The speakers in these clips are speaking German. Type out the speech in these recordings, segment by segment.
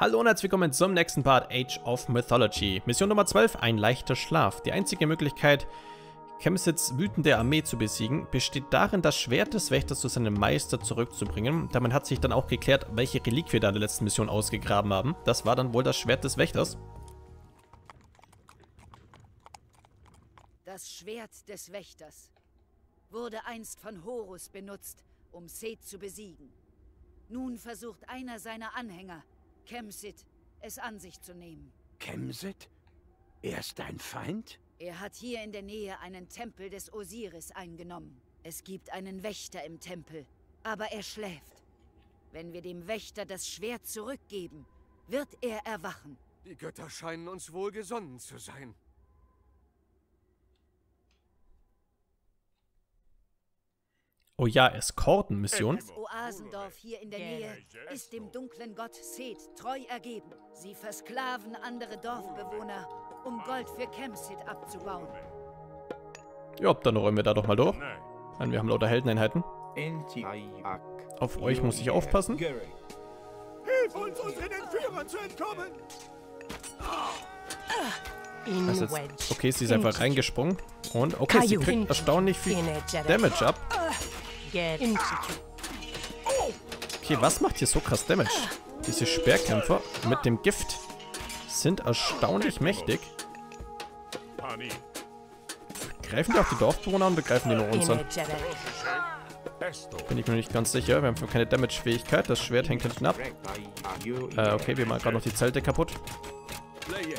Hallo und herzlich willkommen zum nächsten Part Age of Mythology. Mission Nummer 12, ein leichter Schlaf. Die einzige Möglichkeit, Kemsyts wütende Armee zu besiegen, besteht darin, das Schwert des Wächters zu seinem Meister zurückzubringen. Damit hat sich dann auch geklärt, welche Reliquie wir da in der letzten Mission ausgegraben haben. Das war dann wohl das Schwert des Wächters. Das Schwert des Wächters wurde einst von Horus benutzt, um Seth zu besiegen. Nun versucht einer seiner Anhänger, Kemsyt, es an sich zu nehmen. Kemsyt? Er ist dein Feind? Er hat hier in der Nähe einen Tempel des Osiris eingenommen. Es gibt einen Wächter im Tempel, aber er schläft. Wenn wir dem Wächter das Schwert zurückgeben, wird er erwachen. Die Götter scheinen uns wohlgesonnen zu sein. Oh ja, Eskortenmission. Das Oasendorf hier in der Nähe ist dem dunklen Gott Seth treu ergeben. Sie versklaven andere Dorfbewohner, um Gold für Kemsyt abzubauen. Ja, dann räumen wir da doch mal durch. Nein, wir haben lauter Heldeneinheiten. Auf euch muss ich aufpassen. Hilf uns, unseren Entführern zu entkommen! Was jetzt? Okay, sie ist einfach reingesprungen. Und okay, sie kriegt erstaunlich viel Damage ab. Okay, was macht hier so krass Damage? Diese Speerkämpfer mit dem Gift sind erstaunlich mächtig. Greifen wir auf die Dorfbewohner und begreifen die nur uns an? Bin ich mir nicht ganz sicher. Wir haben keine Damage-Fähigkeit. Das Schwert hängt hinten ab. Okay, wir machen gerade noch die Zelte kaputt. Okay,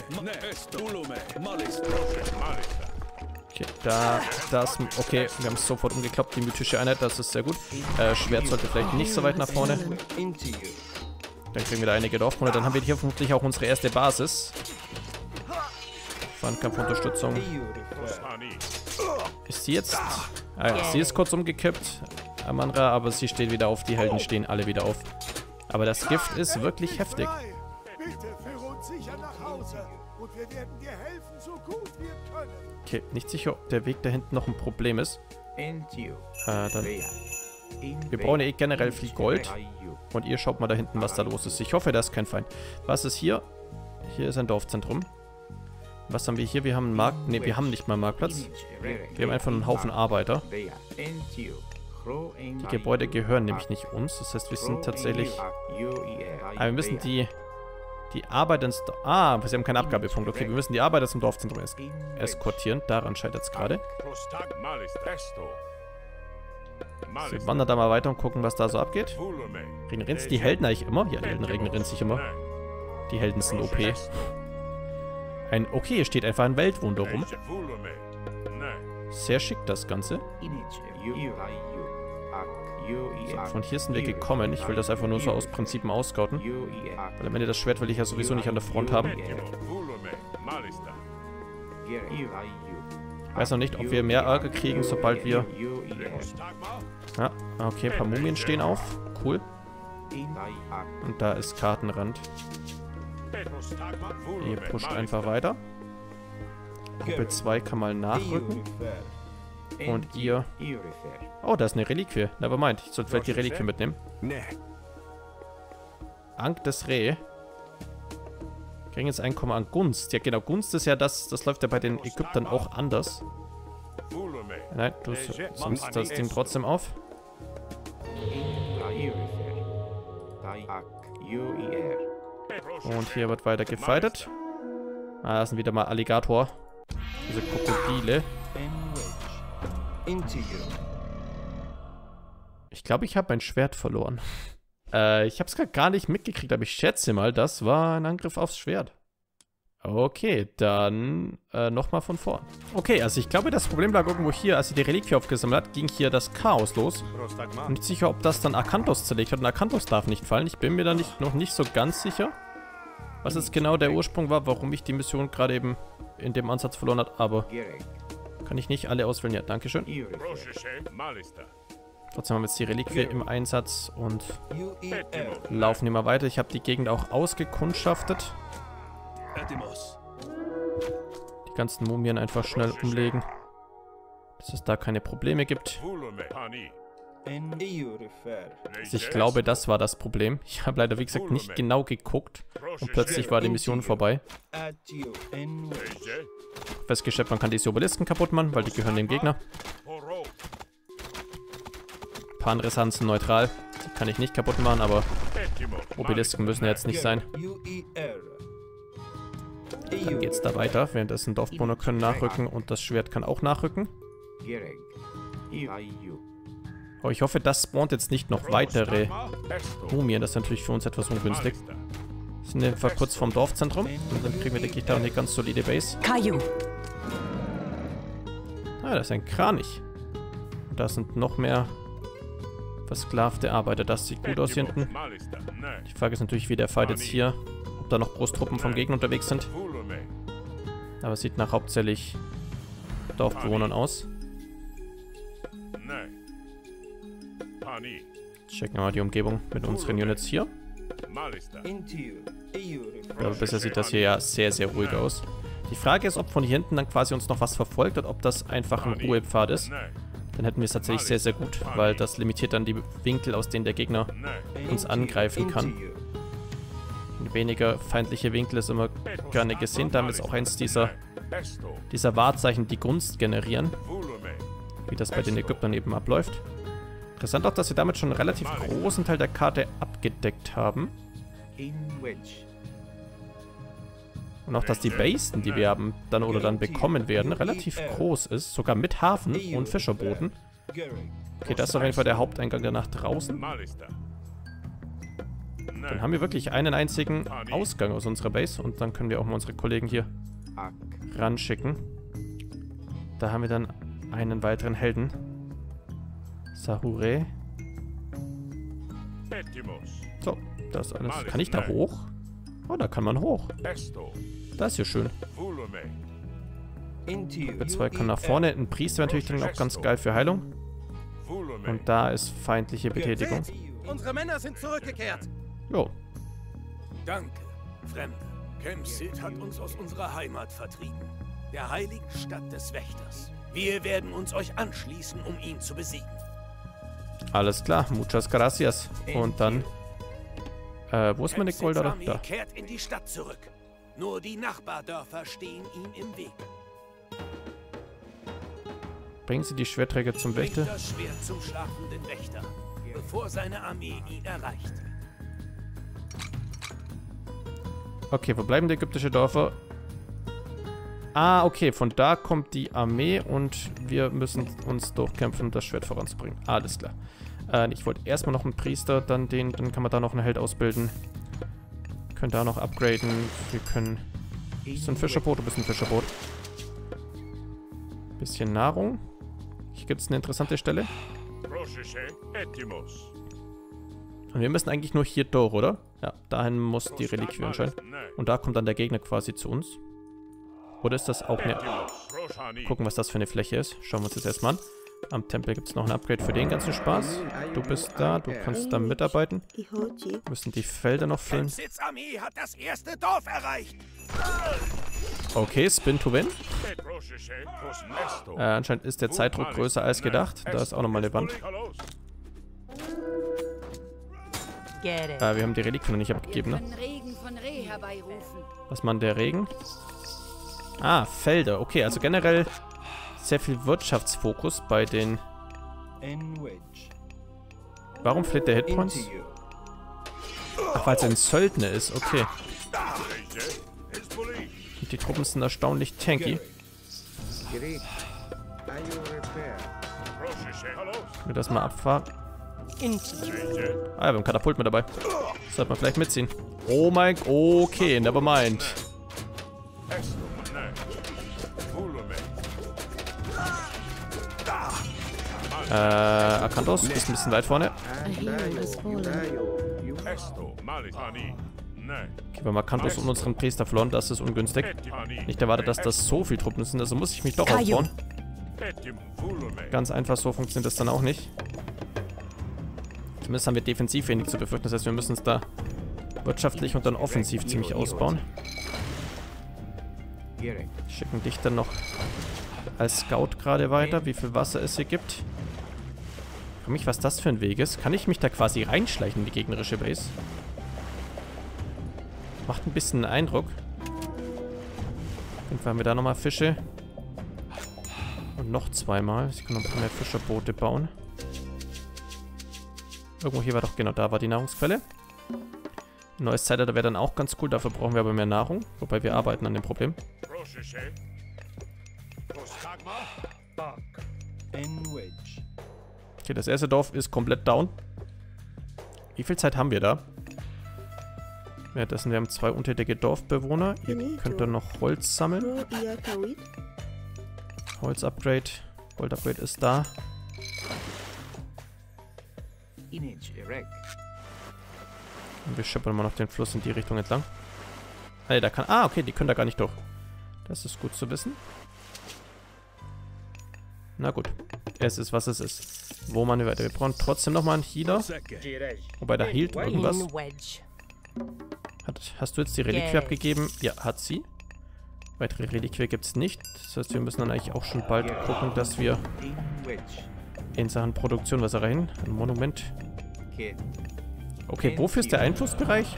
okay, wir haben es sofort umgeklappt, die mythische Einheit, das ist sehr gut. Schwert sollte vielleicht nicht so weit nach vorne. Dann kriegen wir da einige Dorfbewohner. Dann haben wir hier vermutlich auch unsere erste Basis. Fernkampfunterstützung. Ist sie jetzt? Ah ja, sie ist kurz umgekippt, Amandra, aber sie steht wieder auf. Die Helden stehen alle wieder auf. Aber das Gift ist wirklich heftig. Bitte führe uns sicher nach Hause und wir werden dir helfen, so gut wir können. Okay, nicht sicher, ob der Weg da hinten noch ein Problem ist. Dann. Wir brauchen ja eh generell viel Gold. Und ihr schaut mal da hinten, was da los ist. Ich hoffe, da ist kein Feind. Was ist hier? Hier ist ein Dorfzentrum. Was haben wir hier? Wir haben einen Markt. Ne, wir haben nicht mal einen Marktplatz. Wir haben einfach einen Haufen Arbeiter. Die Gebäude gehören nämlich nicht uns. Das heißt, wir sind tatsächlich... Aber wir müssen die Arbeit ins Dorf... Ah, sie haben keinen Abgabepunkt. Okay, wir müssen die Arbeiter zum Dorfzentrum eskortieren. Daran scheitert es gerade. So, wir wandern da mal weiter und gucken, was da so abgeht. Regenerieren sich die Helden eigentlich immer? Ja, die Helden regenerieren sich immer. Die Helden sind OP. Okay, hier steht einfach ein Weltwunder rum. Sehr schick, das Ganze. So, von hier sind wir gekommen. Ich will das einfach nur so aus Prinzip mal auscouten. Weil am Ende das Schwert will ich ja sowieso nicht an der Front haben. Ich weiß noch nicht, ob wir mehr Ärger kriegen, sobald wir... Ja, okay, ein paar Mumien stehen auf. Cool. Und da ist Kartenrand. Ihr pusht einfach weiter. Gruppe 2 kann mal nachrücken. Und ihr... Oh, da ist eine Reliquie. Nevermind. Ich sollte vielleicht die Reliquie mitnehmen. Ank des Reh. Kriegen jetzt Einkommen an Gunst. Ja genau, Gunst ist ja das läuft ja bei den Ägyptern auch anders. Nein, du summst das Ding trotzdem auf. Und hier wird weiter gefightet. Ah, das sind wieder mal Alligator. Diese Krokodile. Ich glaube, ich habe mein Schwert verloren. Ich habe es gerade gar nicht mitgekriegt, aber ich schätze mal, das war ein Angriff aufs Schwert. Okay, dann nochmal von vorn. Okay, also ich glaube, das Problem lag irgendwo hier. Als sie die Reliquie aufgesammelt hat, ging hier das Chaos los. Und nicht sicher, ob das dann Akanthus zerlegt hat. Und Akanthus darf nicht fallen. Ich bin mir da noch nicht so ganz sicher, was jetzt genau der Ursprung war, warum ich die Mission gerade eben in dem Ansatz verloren habe. Aber kann ich nicht alle auswählen. Ja, dankeschön. Trotzdem haben wir jetzt die Reliquie im Einsatz und laufen immer weiter. Ich habe die Gegend auch ausgekundschaftet. Die ganzen Mumien einfach schnell umlegen, bis es da keine Probleme gibt. Also ich glaube, das war das Problem. Ich habe leider, wie gesagt, nicht genau geguckt. Und plötzlich war die Mission vorbei. Festgestellt, man kann diese Obelisken kaputt machen, weil die gehören dem Gegner. Ein paar andere Hansen neutral. Die kann ich nicht kaputt machen, aber Obelisken müssen jetzt nicht sein. Dann geht's da weiter. Währenddessen Dorfbewohner können nachrücken und das Schwert kann auch nachrücken. Oh, ich hoffe, das spawnt jetzt nicht noch weitere Mumien. Das ist natürlich für uns etwas ungünstig. Sind wir kurz vorm Dorfzentrum. Und dann kriegen wir, denke ich, da eine ganz solide Base. Ah, das ist ein Kranich. Und da sind noch mehr versklavte Arbeiter. Das sieht gut aus hier hinten. Die Frage ist natürlich, wie der Fight jetzt hier, ob da noch Großtruppen vom Gegner unterwegs sind. Aber es sieht nach hauptsächlich Dorfbewohnern aus. Checken wir mal die Umgebung mit unseren Units hier. Aber bisher sieht das hier ja sehr, sehr ruhig aus. Die Frage ist, ob von hier hinten dann quasi uns noch was verfolgt und ob das einfach ein Ruhepfad ist. Dann hätten wir es tatsächlich sehr, sehr gut, weil das limitiert dann die Winkel, aus denen der Gegner uns angreifen kann. Weniger feindliche Winkel ist immer gerne gesehen. Damit ist auch eins dieser Wahrzeichen, die Gunst generieren. Wie das bei den Ägyptern eben abläuft. Interessant auch, dass wir damit schon einen relativ großen Teil der Karte abgedeckt haben. Und auch, dass die Basen, die wir haben, dann bekommen werden, relativ groß ist. Sogar mit Hafen und Fischerbooten. Okay, das ist auf jeden Fall der Haupteingang danach draußen. Dann haben wir wirklich einen einzigen Ausgang aus unserer Base. Und dann können wir auch mal unsere Kollegen hier ranschicken. Da haben wir dann einen weiteren Helden. Sahure. So, das alles. Kann ich da hoch? Oh, da kann man hoch. Das ist ja schön. B2 kann nach vorne. Ein Priester natürlich dann auch ganz geil für Heilung. Und da ist feindliche Betätigung. Unsere Männer sind zurückgekehrt. Jo. Danke, Fremde. Kemsyt hat uns aus unserer Heimat vertrieben. Der heiligen Stadt des Wächters. Wir werden uns euch anschließen, um ihn zu besiegen. Alles klar, muchas gracias. Und dann, wo ist meine Goldarmee? Da. Kehrt in die Stadt zurück. Nur die Nachbardörfer stehen ihm im Weg. Bringen Sie die Schwertträger zum Wächter. Das Schwert zum schlafenden Wächter, bevor seine Armee ihn erreicht. Okay, wo bleiben die ägyptischen Dörfer? Ah, okay, von da kommt die Armee und wir müssen uns durchkämpfen, um das Schwert voranzubringen. Alles klar. Ich wollte erstmal noch einen Priester, dann kann man da noch einen Held ausbilden. Können da noch upgraden. Wir können... Ein bisschen Fischerboot. Bisschen Nahrung. Hier gibt es eine interessante Stelle. Und wir müssen eigentlich nur hier durch, oder? Ja, dahin muss die Reliquie anscheinend. Und da kommt dann der Gegner quasi zu uns. Oder ist das auch eine... Gucken, was das für eine Fläche ist. Schauen wir uns das erstmal an. Am Tempel gibt es noch ein Upgrade für den ganzen Spaß. Du bist da, du kannst da mitarbeiten. Müssen die Felder noch füllen. Okay, Spin to Win. Anscheinend ist der Zeitdruck größer als gedacht. Da ist auch nochmal eine Wand. Wir haben die Reliquien noch nicht abgegeben, ne? Was man der Regen? Ah, Felder. Okay, also generell sehr viel Wirtschaftsfokus bei den... Warum fliegt der Hitpoints? Ach, weil es ein Söldner ist. Okay. Und die Truppen sind erstaunlich tanky. Ich will das mal abfahren. Ah, wir haben einen Katapult mit dabei. Das sollte man vielleicht mitziehen. Oh mein... Okay, never mind. Akanthus ist ein bisschen weit vorne. Okay, wir haben Akanthus und unseren Priester verloren, das ist ungünstig. Nicht erwartet, dass das so viele Truppen sind, also muss ich mich doch aufbauen. Ganz einfach, so funktioniert das dann auch nicht. Zumindest haben wir defensiv wenig zu befürchten, das heißt, wir müssen es da wirtschaftlich und dann offensiv ziemlich ausbauen. Schicken dich dann noch als Scout gerade weiter, wie viel Wasser es hier gibt. frage mich, was das für ein Weg ist. Kann ich mich da quasi reinschleichen in die gegnerische Base? Macht ein bisschen einen Eindruck. Auf jeden Fall haben wir da nochmal Fische. Und noch zweimal. Ich kann noch ein paar mehr Fischerboote bauen. Irgendwo hier war doch, genau, da war die Nahrungsquelle. Ein neues Zeitalter wäre dann auch ganz cool. Dafür brauchen wir aber mehr Nahrung. Wobei wir arbeiten an dem Problem. Okay, das erste Dorf ist komplett down. Wie viel Zeit haben wir da? Währenddessen, wir haben 2 unterdeckige Dorfbewohner. Ihr könnt dann noch Holz sammeln. Holz-Upgrade. Gold-Upgrade ist da. Und wir schippern mal noch den Fluss in die Richtung entlang. Hey, da kann... Ah, okay, die können da gar nicht durch. Das ist gut zu wissen. Na gut. Es ist, was es ist. Wo man weiter... Wir brauchen trotzdem nochmal einen Healer. Wobei, da hielt irgendwas. Hast du jetzt die Reliquie abgegeben? Ja, hat sie. Weitere Reliquie gibt es nicht. Das heißt, wir müssen dann eigentlich auch schon bald gucken, dass wir in Sachen Produktion, was rein? Ein Monument. Okay, wofür ist der Einflussbereich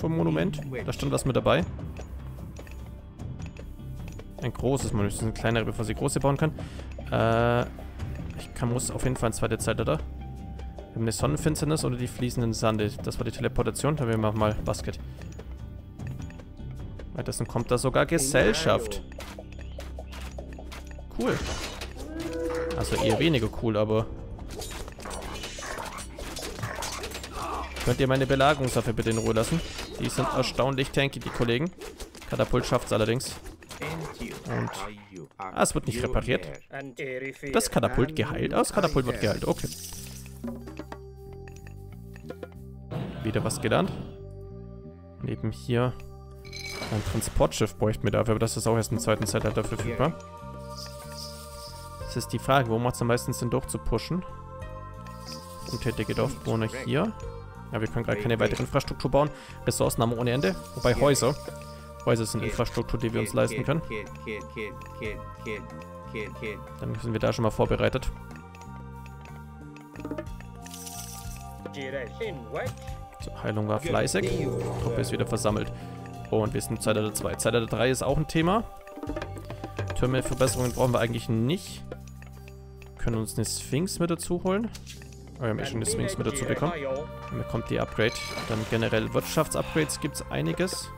vom Monument? Da stand was mit dabei. Ein großes Monument. Das ist ein kleineres, bevor sie große bauen kann. Ich muss auf jeden Fall ins zweite Zeitalter. Wir haben eine Sonnenfinsternis oder die fließenden Sande. Das war die Teleportation. Da haben wir mal Basket. Weiterhin kommt da sogar Gesellschaft. Cool. Also eher weniger cool, aber... Könnt ihr meine Belagerungswaffe bitte in Ruhe lassen? Die sind erstaunlich tanky, die Kollegen. Katapult schafft's allerdings. Und... Ah, es wird nicht repariert. Das Katapult geheilt. Ah, das Katapult wird geheilt. Okay. Wieder was gelernt. Und eben hier ein Transportschiff bräuchten wir dafür, aber das ist auch erst im zweiten Zeitalter verfügbar. Das ist die Frage, wo macht es am meisten Sinn durchzupushen? Untätige Dorfbewohner hier. Ja, wir können gerade keine weitere Infrastruktur bauen. Ressourcen haben wir ohne Ende. Wobei Häuser. Häuser sind Infrastruktur, die wir uns leisten können. Dann sind wir da schon mal vorbereitet. So, Heilung war fleißig. Die Truppe ist wieder versammelt. Und wir sind im Zeitalter 2. Zeitalter 3 ist auch ein Thema. Türme-Verbesserungen brauchen wir eigentlich nicht. Wir können uns eine Sphinx mit dazu holen. Oh, wir haben ja schon eine Sphinx mit dazu bekommen. Dann bekommt die Upgrade. Dann generell Wirtschaftsupgrades gibt es einiges.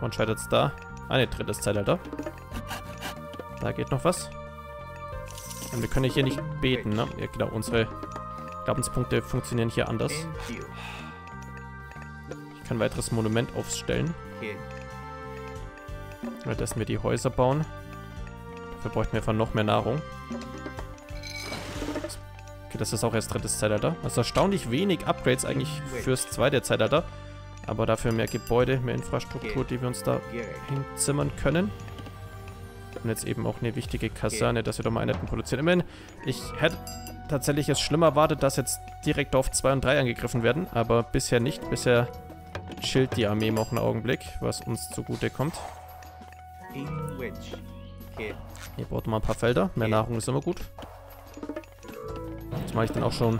Man scheitert es da. Ah, ne, drittes Zeitalter. Da geht noch was. Und wir können hier nicht beten, ne? Ja, genau, unsere Glaubenspunkte funktionieren hier anders. Ich kann ein weiteres Monument aufstellen. Währenddessen wir die Häuser bauen. Dafür bräuchten wir einfach noch mehr Nahrung. Okay, das ist auch erst drittes Zeitalter. Also erstaunlich wenig Upgrades eigentlich fürs zweite Zeitalter. Aber dafür mehr Gebäude, mehr Infrastruktur, die wir uns da hinzimmern können. Und jetzt eben auch eine wichtige Kaserne, dass wir doch mal Einheiten produzieren. Immerhin, ich hätte tatsächlich es schlimmer erwartet, dass jetzt direkt auf 2 und 3 angegriffen werden. Aber bisher nicht. Bisher chillt die Armee noch einen Augenblick, was uns zugute kommt. Hier baut mal ein paar Felder. Mehr Nahrung ist immer gut. Jetzt mache ich dann auch schon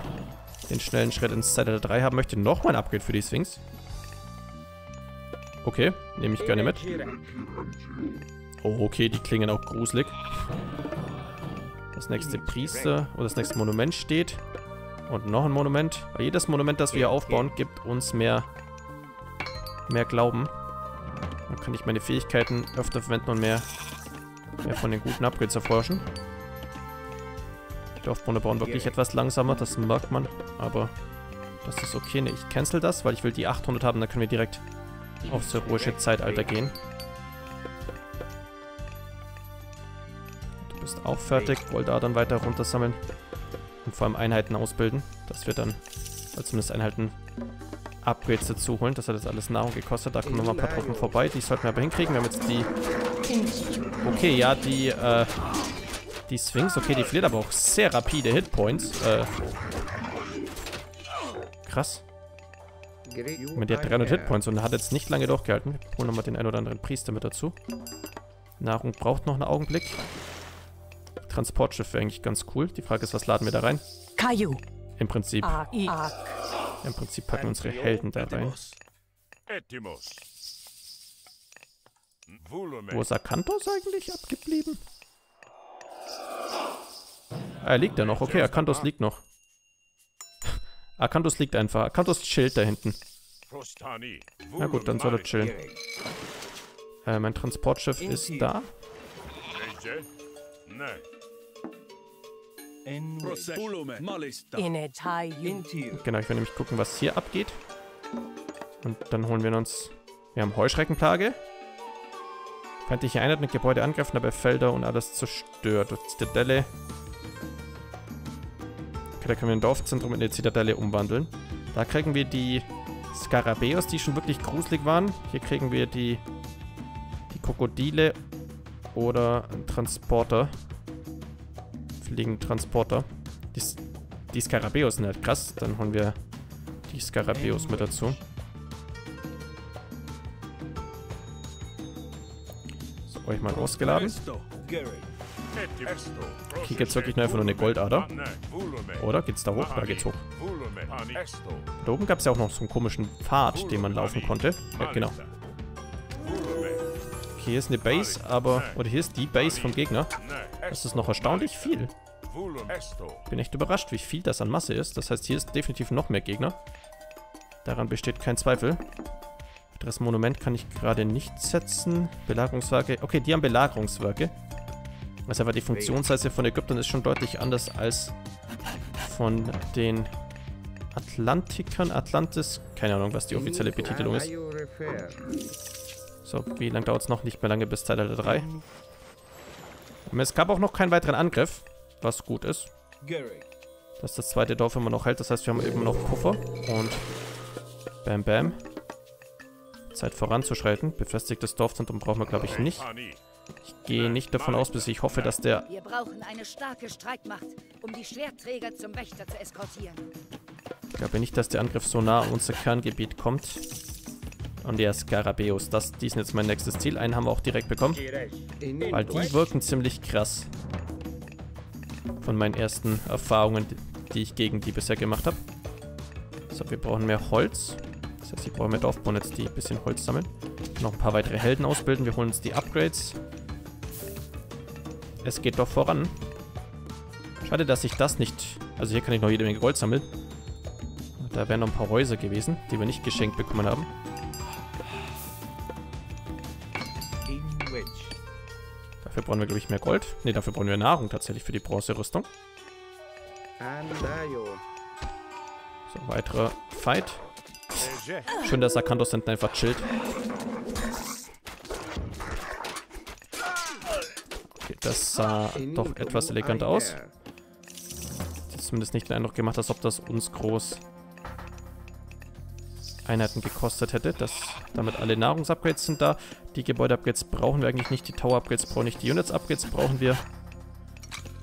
den schnellen Schritt ins Zeitalter 3 haben möchte. Nochmal ein Upgrade für die Sphinx. Okay, nehme ich gerne mit. Oh, okay, die klingen auch gruselig. Das nächste Priester oder das nächste Monument steht. Und noch ein Monument. Weil jedes Monument, das wir hier aufbauen, gibt uns mehr Glauben. Dann kann ich meine Fähigkeiten öfter verwenden und mehr von den guten Upgrades erforschen. Die Dorfbewohner bauen wirklich etwas langsamer, das merkt man. Aber das ist okay. Ne, ich cancel das, weil ich will die 800 haben. Dann können wir direkt aufs heroische Zeitalter gehen. Du bist auch fertig. Wollt da dann weiter runtersammeln. Und vor allem Einheiten ausbilden. Dass wir dann zumindest Einheiten Upgrades dazu holen. Das hat jetzt alles Nahrung gekostet. Da kommen nochmal ein paar Truppen vorbei. Die sollten wir aber hinkriegen. Wir haben jetzt die... Okay, ja, die Sphinx. Okay, die verliert aber auch sehr rapide Hitpoints. Krass. Mit der 300 Hitpoints und hat jetzt nicht lange durchgehalten. Wir holen nochmal den ein oder anderen Priester mit dazu. Nahrung braucht noch einen Augenblick. Transportschiff wäre eigentlich ganz cool. Die Frage ist, was laden wir da rein? Caillou. Im Prinzip packen wir unsere Helden da rein. Etimus. Wo ist Arkantos eigentlich abgeblieben? Ah, er liegt da noch. Okay, Arkantos liegt noch. Arkantos liegt einfach. Arkantos chillt da hinten. Na gut, dann soll er chillen. Mein Transportschiff ist da. Genau, ich will nämlich gucken, was hier abgeht. Und dann holen wir uns... Wir haben Heuschreckenplage. Feindliche Einheit mit Gebäude angreifen, dabei Felder und alles zerstört. Zitadelle. Okay, da können wir ein Dorfzentrum in eine Zitadelle umwandeln. Da kriegen wir die Skarabäus, die schon wirklich gruselig waren. Hier kriegen wir die Krokodile oder einen Transporter. Fliegenden Transporter. Die Skarabäus sind halt krass. Dann holen wir die Skarabäus mit dazu. Euch mal ausgeladen. Hier gibt es wirklich nur einfach nur eine Goldader. Oder? Geht's da hoch? Da geht's hoch. Da oben gab es ja auch noch so einen komischen Pfad, den man laufen konnte. Ja, genau. Okay, hier ist eine Base, aber... Oder hier ist die Base vom Gegner. Das ist noch erstaunlich viel. Ich bin echt überrascht, wie viel das an Masse ist. Das heißt, hier ist definitiv noch mehr Gegner. Daran besteht kein Zweifel. Das Monument kann ich gerade nicht setzen. Belagerungswerke. Okay, die haben Belagerungswerke. Also aber die Funktionsweise von Ägyptern ist schon deutlich anders als von den Atlantikern. Atlantis. Keine Ahnung, was die offizielle Betitelung ist. So, wie lange dauert es noch? Nicht mehr lange bis Zeitalter 3. Und es gab auch noch keinen weiteren Angriff. Was gut ist. Dass das zweite Dorf immer noch hält. Das heißt, wir haben eben noch Puffer. Und bam, bam. Zeit voranzuschreiten. Befestigtes Dorfzentrum brauchen wir, glaube ich, nicht. Ich gehe nicht davon aus, bis ich hoffe, dass der... Wir brauchen eine starke Streitmacht, um die Schwertträger zum Wächter zu eskortieren. Ich glaube nicht, dass der Angriff so nah an unser Kerngebiet kommt. Und der Skarabäus. Die sind jetzt mein nächstes Ziel. Einen haben wir auch direkt bekommen. Weil die wirken ziemlich krass. Von meinen ersten Erfahrungen, die ich gegen die bisher gemacht habe. So, wir brauchen mehr Holz. Das heißt, ich brauche mehr Dorfbauern jetzt, die ein bisschen Holz sammeln. Noch ein paar weitere Helden ausbilden. Wir holen uns die Upgrades. Es geht doch voran. Schade, dass ich das nicht... Also hier kann ich noch jede Menge Gold sammeln. Da wären noch ein paar Häuser gewesen, die wir nicht geschenkt bekommen haben. Dafür brauchen wir, glaube ich, mehr Gold. Ne, dafür brauchen wir Nahrung tatsächlich für die Bronzerüstung. So, weiterer Fight. Schön, dass Akanthus hinten einfach chillt. Okay, das sah doch etwas elegant aus. Das ist zumindest nicht den Eindruck gemacht, als ob das uns groß Einheiten gekostet hätte. Damit alle Nahrungsupgrades sind da. Die Gebäudeupgrades brauchen wir eigentlich nicht. Die Tower-Upgrades brauchen wir nicht. Die Units-Upgrades brauchen wir.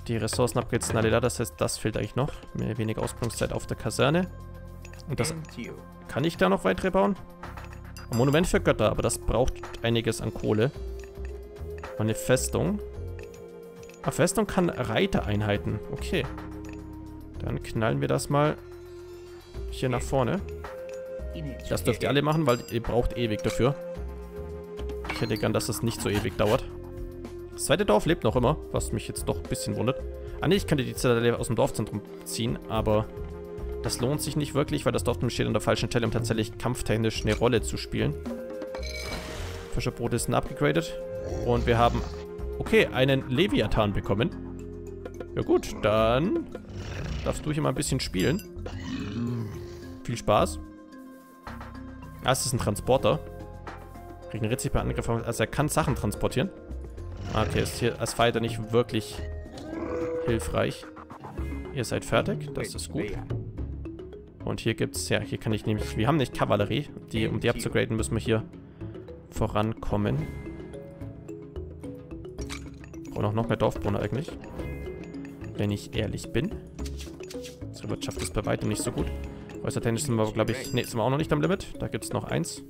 Die Ressourcen-Upgrades sind alle da. Das heißt, das fehlt eigentlich noch. Mehr wenig Ausbildungszeit auf der Kaserne. Und das... Kann ich da noch weitere bauen? Ein Monument für Götter, aber das braucht einiges an Kohle. Und eine Festung. Ah, Festung kann Reitereinheiten. Okay. Dann knallen wir das mal hier nach vorne. Das dürft ihr alle machen, weil ihr braucht ewig dafür. Ich hätte gern, dass das nicht so ewig dauert. Das zweite Dorf lebt noch immer, was mich jetzt doch ein bisschen wundert. Ah ne, ich könnte die Zitadelle aus dem Dorfzentrum ziehen, aber... Das lohnt sich nicht wirklich, weil das Dorfzentrum steht an der falschen Stelle, um tatsächlich kampftechnisch eine Rolle zu spielen. Fischerbrot ist abgegradet. Und wir haben, okay, einen Leviathan bekommen. Ja gut, dann darfst du hier mal ein bisschen spielen. Viel Spaß. Ah, es ist ein Transporter. Regeneriert sich bei Angriffen, also er kann Sachen transportieren. Okay, ist hier als Fighter nicht wirklich hilfreich. Ihr seid fertig, das ist gut. Und hier gibt's, ja, hier kann ich nämlich, wir haben nicht Kavallerie, um die abzugraden, müssen wir hier vorankommen. Brauchen auch noch mehr Dorfbrunner eigentlich, wenn ich ehrlich bin. Unsere Wirtschaft ist bei weitem nicht so gut. Äußertechnisch sind wir, glaube ich, ne, sind wir auch noch nicht am Limit, da gibt's noch eins.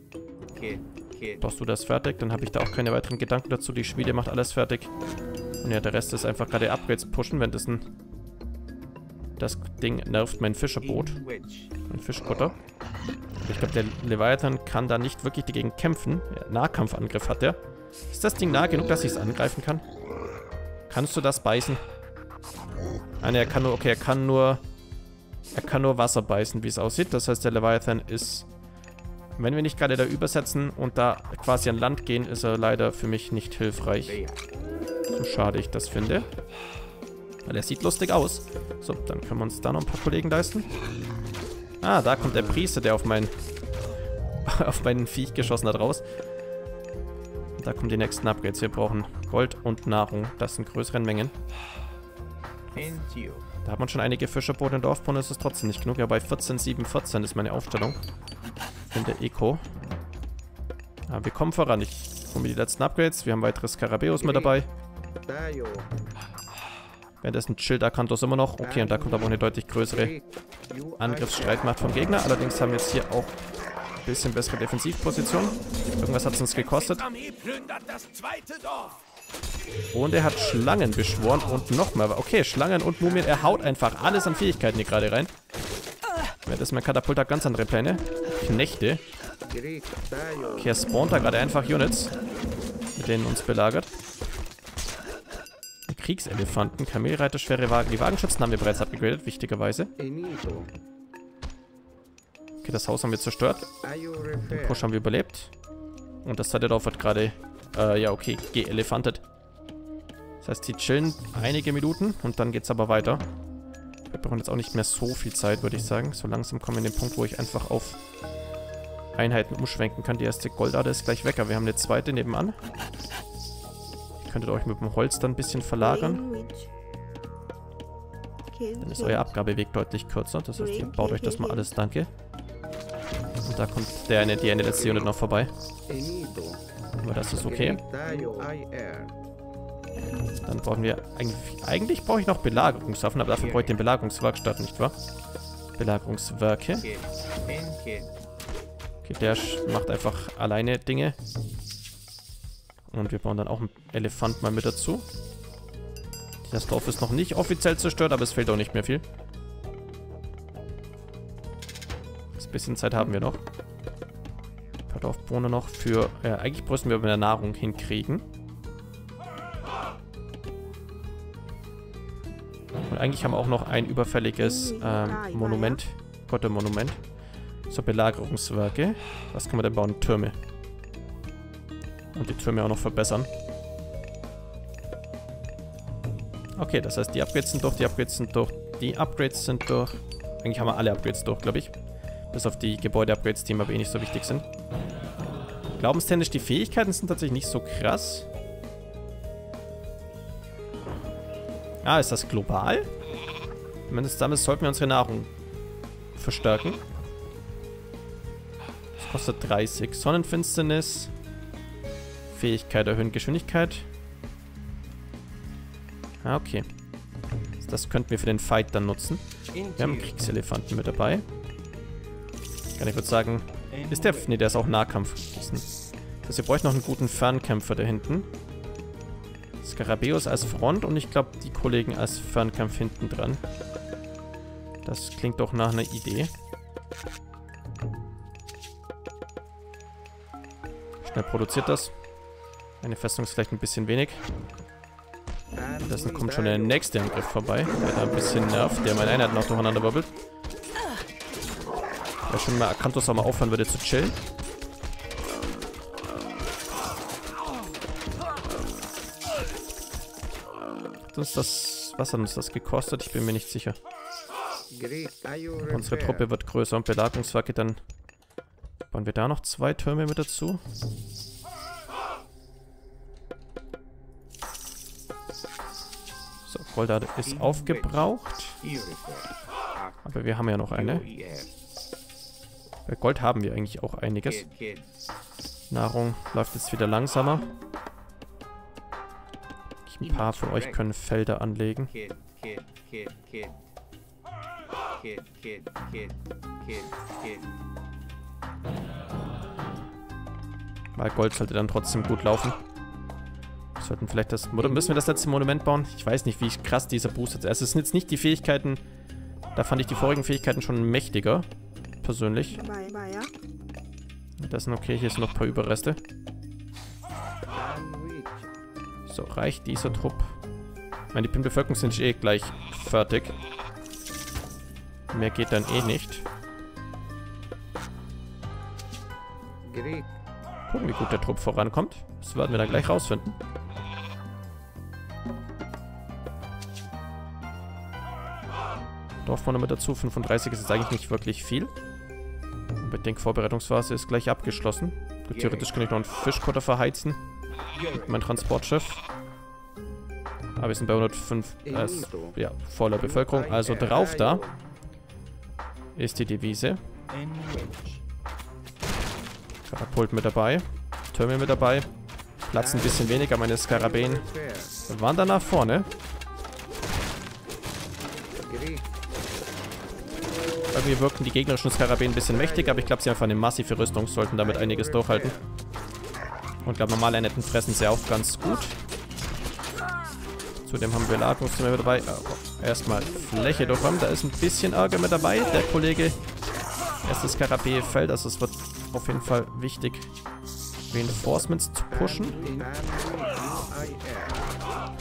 Okay. Machst du das fertig? Dann habe ich da auch keine weiteren Gedanken dazu. Die Schmiede macht alles fertig. Und ja, der Rest ist einfach gerade Upgrades pushen, wenn das ein... Das Ding nervt mein Fischerboot. Mein Fischkutter. Ich glaube, der Leviathan kann da nicht wirklich dagegen kämpfen. Ja, Nahkampfangriff hat er. Ist das Ding nah genug, dass ich es angreifen kann? Kannst du das beißen? Nein, er kann nur... Okay, er kann nur Wasser beißen, wie es aussieht. Das heißt, der Leviathan ist... Wenn wir nicht gerade da übersetzen und da quasi an Land gehen, ist er leider für mich nicht hilfreich. So schade ich das finde. Weil er sieht lustig aus. So, dann können wir uns da noch ein paar Kollegen leisten. Ah, da kommt der Priester, der auf meinen Viech geschossen hat, raus. Da kommen die nächsten Upgrades. Wir brauchen Gold und Nahrung. Das sind größeren Mengen. Da hat man schon einige Fischerboote und Dorfbrunnen, ist es trotzdem nicht genug. Ja, bei 14,714 ist meine Aufstellung. In der Eco. Aber wir kommen voran. Ich hole mir die letzten Upgrades. Wir haben weitere Skarabäus mit dabei. Währenddessen chillt Akanthus immer noch. Okay, und da kommt aber eine deutlich größere Angriffsstreitmacht vom Gegner. Allerdings haben wir jetzt hier auch ein bisschen bessere Defensivposition. Irgendwas hat es uns gekostet. Und er hat Schlangen beschworen und nochmal. Okay, Schlangen und Mumien. Er haut einfach alles an Fähigkeiten hier gerade rein. Ja, das ist mein Katapult, hat ganz andere Pläne. Knechte. Okay, er spawnt da gerade einfach Units, mit denen uns belagert. Kriegselefanten, Kamelreiter, schwere Wagen. Die Wagenschützen haben wir bereits upgradet, wichtigerweise. Okay, das Haus haben wir zerstört. Den Push haben wir überlebt. Und das Satteldorf wird gerade, ja okay, geelefantet. Das heißt, die chillen einige Minuten und dann geht's aber weiter. Wir brauchen jetzt auch nicht mehr so viel Zeit, würde ich sagen. So langsam kommen wir in den Punkt, wo ich einfach auf Einheiten umschwenken kann. Die erste Goldader ist gleich weg, aber wir haben eine zweite nebenan. Ihr könntet euch mit dem Holz dann ein bisschen verlagern. Dann ist euer Abgabeweg deutlich kürzer. Das heißt, ihr baut euch das mal alles, danke. Und da kommt die eine letzte Unit noch vorbei. Aber das ist okay. Dann brauchen wir... Eigentlich brauche ich noch Belagerungswaffen, aber dafür brauche ich den Belagerungswerkstatt, nicht wahr? Belagerungswerke. Okay, der macht einfach alleine Dinge. Und wir bauen dann auch einen Elefant mal mit dazu. Das Dorf ist noch nicht offiziell zerstört, aber es fehlt auch nicht mehr viel. Ein bisschen Zeit haben wir noch. Ein paar Dorfbohnen noch für... eigentlich müssen wir mit der Nahrung hinkriegen. Und eigentlich haben wir auch noch ein überfälliges Monument. Göttermonument. So, Belagerungswerke. Was können wir denn bauen? Türme. Und die Türme auch noch verbessern. Okay, das heißt, die Upgrades sind durch, die Upgrades sind durch, die Upgrades sind durch. Eigentlich haben wir alle Upgrades durch, glaube ich. Bis auf die Gebäude-Upgrades, die aber eh nicht so wichtig sind. Glaubenständisch, die Fähigkeiten sind tatsächlich nicht so krass. Ah, ist das global? Zumindest damit sollten wir unsere Nahrung verstärken. Das kostet 30. Sonnenfinsternis. Fähigkeit erhöhen, Geschwindigkeit. Ah, okay. Das könnten wir für den Fight dann nutzen. Wir haben Kriegselefanten mit dabei. Kann ich würde sagen... Ist der... Ne, der ist auch Nahkampf. Also wir bräuchten noch einen guten Fernkämpfer da hinten. Skarabäus als Front und ich glaube, die Kollegen als Fernkampf hinten dran. Das klingt doch nach einer Idee. Schnell produziert das. Eine Festung ist vielleicht ein bisschen wenig. Dessen kommt schon der nächste Angriff vorbei. Der da ein bisschen nervt, der meine Einheit noch durcheinander wirbelt. Wäre schon mal Akanthus auch mal aufhören würde zu chillen. Was hat uns das gekostet? Ich bin mir nicht sicher. Unsere Truppe wird größer und Belagerungswerke, dann bauen wir da noch zwei Türme mit dazu. So, Goldade ist aufgebraucht. Aber wir haben ja noch eine. Bei Gold haben wir eigentlich auch einiges. Nahrung läuft jetzt wieder langsamer. Ein paar von euch können Felder anlegen. Weil Gold sollte dann trotzdem gut laufen. Sollten vielleicht das... Oder müssen wir das letzte Monument bauen? Ich weiß nicht, wie krass dieser Boost ist. Also es sind jetzt nicht die Fähigkeiten... Da fand ich die vorigen Fähigkeiten schon mächtiger. Persönlich. Das sind okay. Hier sind noch ein paar Überreste. So, reicht dieser Trupp. Ich meine, die Pin-Bevölkerung sind eh gleich fertig. Mehr geht dann eh nicht. Gucken, wie gut der Trupp vorankommt. Das werden wir dann gleich rausfinden. Dorfbewohner mit dazu. 35 ist jetzt eigentlich nicht wirklich viel. Unbedingt Vorbereitungsphase ist gleich abgeschlossen. Gut, theoretisch kann ich noch einen Fischkutter verheizen. Mein Transportschiff. Aber wir sind bei 105 ja, voller Bevölkerung. Also drauf da ist die Devise. Katapult mit dabei. Türme mit dabei. Platz ein bisschen weniger, meine Skarabäen. Wandern nach vorne. Bei mir wirken die gegnerischen Skarabäen ein bisschen mächtig, aber ich glaube, sie haben einfach eine massive Rüstung, sollten damit einiges durchhalten. Und ich glaube, normale Einheiten fressen sie auch ganz gut. Zudem haben wir Lagerungszimmer mit dabei. Oh, erstmal Fläche durchräumen. Da ist ein bisschen Ärger mit dabei. Der Kollege, erstes Skarabäe fällt, also es wird auf jeden Fall wichtig, Reinforcements zu pushen.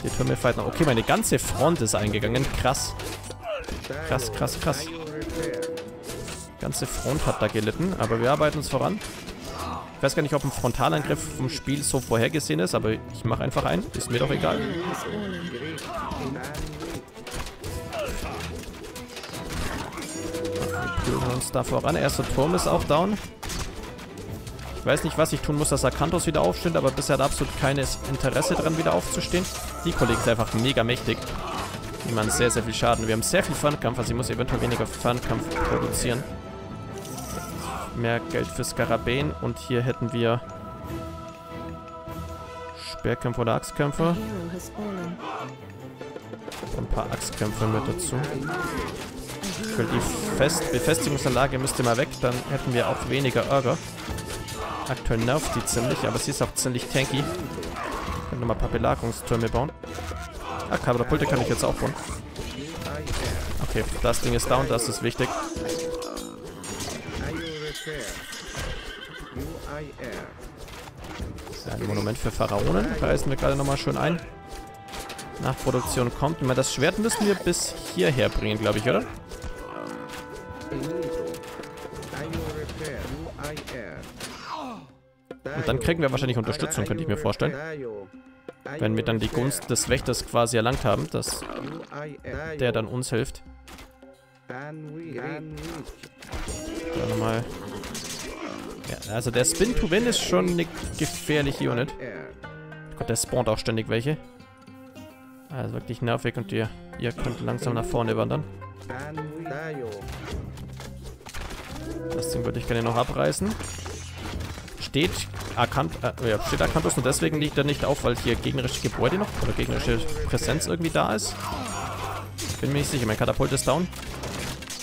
Die Türme fighten. Okay, meine ganze Front ist eingegangen. Krass. Krass, krass, krass. Ganze Front hat da gelitten, aber wir arbeiten uns voran. Ich weiß gar nicht, ob ein Frontalangriff vom Spiel so vorhergesehen ist, aber ich mache einfach einen. Ist mir doch egal. Wir führen uns da voran. Erster Turm ist auch down. Ich weiß nicht, was ich tun muss, dass Arkantos wieder aufsteht, aber bisher hat absolut keines Interesse daran, wieder aufzustehen. Die Kollegen sind einfach mega mächtig. Die machen sehr, sehr viel Schaden. Wir haben sehr viel Fernkampf, also ich muss eventuell weniger Fernkampf produzieren. Mehr Geld für Skarabäen. Und hier hätten wir Speerkämpfer oder Axtkämpfer. Ein paar Axtkämpfer mit dazu. Für die Befestigungsanlage müsste mal weg, dann hätten wir auch weniger Ärger. Aktuell nervt die ziemlich, aber sie ist auch ziemlich tanky. Ich kann nochmal ein paar Belagerungstürme bauen. Ah, Kabrapulte kann ich jetzt auch bauen. Okay, das Ding ist down, das ist wichtig. Ja, ein Monument für Pharaonen. Reißen wir gerade nochmal schön ein. Nachproduktion kommt. Immer das Schwert müssen wir bis hierher bringen, glaube ich, oder? Und dann kriegen wir wahrscheinlich Unterstützung, könnte ich mir vorstellen. Wenn wir dann die Gunst des Wächters quasi erlangt haben, dass der dann uns hilft. Da nochmal. Ja, also der Spin-to-Win ist schon eine gefährliche Unit. Gott, der spawnt auch ständig welche. Also wirklich nervig und ihr könnt langsam nach vorne wandern. Das Ding würde ich gerne noch abreißen. Steht Akanthus und deswegen liegt er nicht auf, weil hier gegnerische Gebäude noch oder gegnerische Präsenz irgendwie da ist. Bin mir nicht sicher, mein Katapult ist down.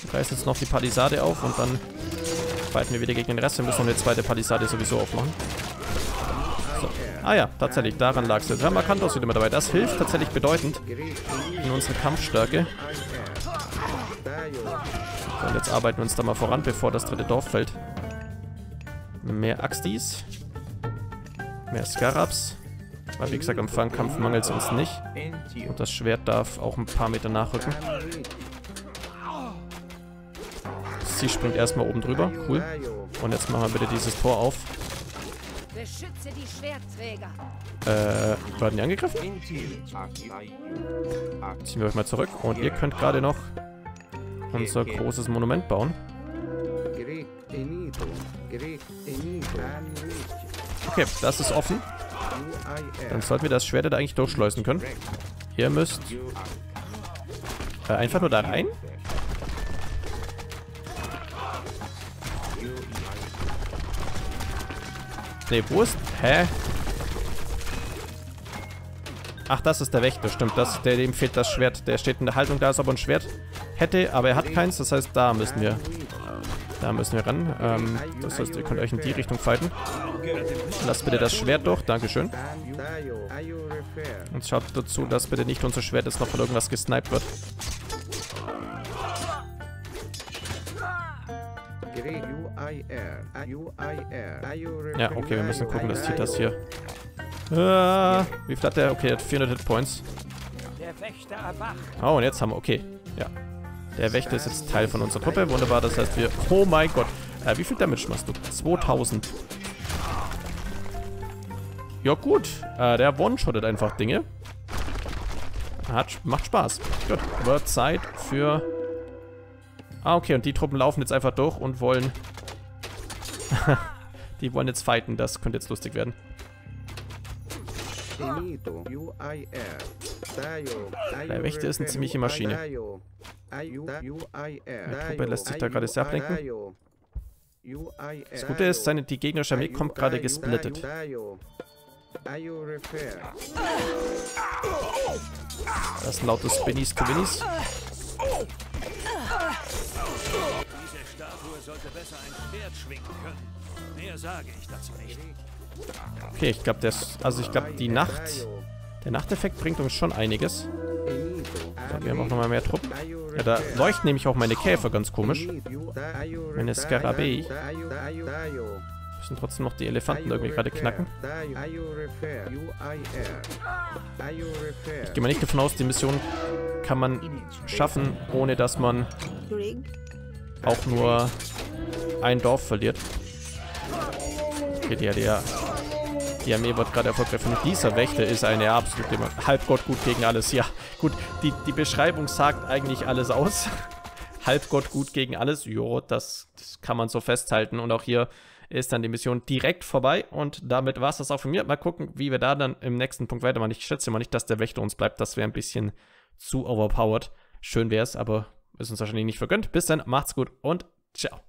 Ich reiße jetzt noch die Palisade auf und dann fighten wir wieder gegen den Rest. Wir müssen noch eine zweite Palisade sowieso aufmachen. So. Ah ja, tatsächlich, daran lag es. Wir haben Akanthus wieder mit dabei. Das hilft tatsächlich bedeutend in unserer Kampfstärke. So, und jetzt arbeiten wir uns da mal voran, bevor das dritte Dorf fällt. Mehr Axtis. Mehr Skarabs. Weil, wie gesagt, am Fangkampf mangelt es uns nicht. Und das Schwert darf auch ein paar Meter nachrücken. Sie springt erstmal oben drüber. Cool. Und jetzt machen wir bitte dieses Tor auf. Beschütze die Schwertträger. Werden die angegriffen? Ziehen wir euch mal zurück. Und ihr könnt gerade noch unser großes Monument bauen. Okay, das ist offen. Dann sollten wir das Schwert da eigentlich durchschleusen können. Ihr müsst einfach nur da rein. Ne, wo ist... Hä? Ach, das ist der Wächter, stimmt. Dem fehlt das Schwert. Der steht in der Haltung, da ist aber ein Schwert. Hätte, aber er hat keins. Das heißt, da müssen wir Da müssen wir ran. Das heißt, ihr könnt euch in die Richtung fighten. Lasst bitte das Schwert durch. Dankeschön. Und schaut dazu, dass bitte nicht unser Schwert jetzt noch von irgendwas gesniped wird. Ja, okay, wir müssen gucken, dass das hier... wie viel hat der? Okay, der hat 400 Hitpoints. Oh, und jetzt haben wir... Okay, ja. Der Wächter ist jetzt Teil von unserer Truppe. Wunderbar, das heißt wir... Oh mein Gott. Wie viel Damage machst du? 2000. Ja gut. Der one-shottet einfach Dinge. Macht Spaß. Gut. Wird Zeit für... Ah, okay. Und die Truppen laufen jetzt einfach durch und wollen... die wollen jetzt fighten. Das könnte jetzt lustig werden. Der Wächter ist eine ziemliche Maschine. Der Truppe lässt sich da gerade sehr ablenken. Das Gute ist, die gegnerische Armee kommt gerade gesplittet. Das ist ein lautes Binnies to Winnies. Diese Statue sollte besser ein Schwert schwingen können. Mehr sage ich dazu nicht. Okay, ich glaube, der Nachteffekt bringt uns schon einiges. So, wir haben auch nochmal mehr Truppen. Ja, da leuchten nämlich auch meine Käfer ganz komisch. Meine Skarabäi. Müssen trotzdem noch die Elefanten irgendwie gerade knacken. Ich gehe mal nicht davon aus, die Mission kann man schaffen, ohne dass man auch nur ein Dorf verliert. Okay, die Armee wird gerade erfolgreich. Und dieser Wächter ist eine absolute Halbgott gut gegen alles. Ja, gut, die Beschreibung sagt eigentlich alles aus. Halbgott gut gegen alles. Jo, das kann man so festhalten. Und auch hier ist dann die Mission direkt vorbei. Und damit war es das auch von mir. Mal gucken, wie wir da dann im nächsten Punkt weitermachen. Ich schätze mal nicht, dass der Wächter uns bleibt. Das wäre ein bisschen zu overpowered. Schön wäre es, aber ist uns wahrscheinlich nicht vergönnt. Bis dann, macht's gut und ciao.